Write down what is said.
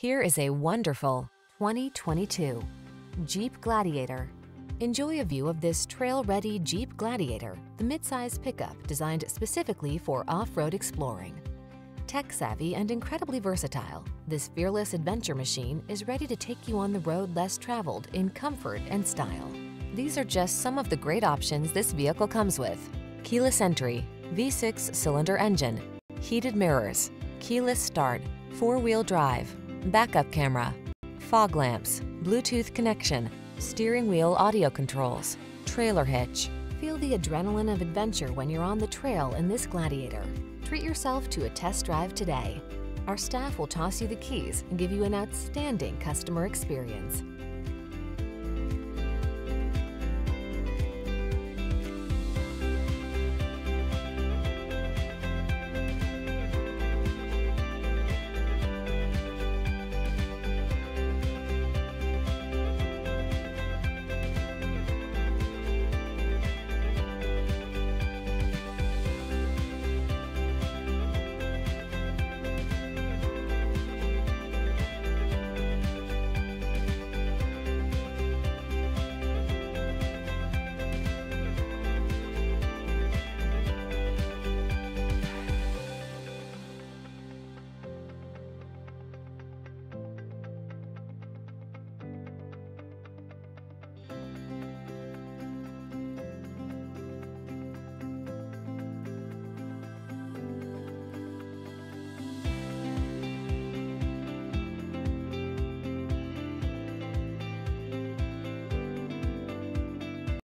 Here is a wonderful 2022 Jeep Gladiator. Enjoy a view of this trail-ready Jeep Gladiator, the midsize pickup designed specifically for off-road exploring. Tech-savvy and incredibly versatile, this fearless adventure machine is ready to take you on the road less traveled in comfort and style. These are just some of the great options this vehicle comes with: keyless entry, V6 cylinder engine, heated mirrors, keyless start, four-wheel drive, backup camera, fog lamps, Bluetooth connection, steering wheel audio controls, trailer hitch. Feel the adrenaline of adventure when you're on the trail in this Gladiator. Treat yourself to a test drive today. Our staff will toss you the keys and give you an outstanding customer experience.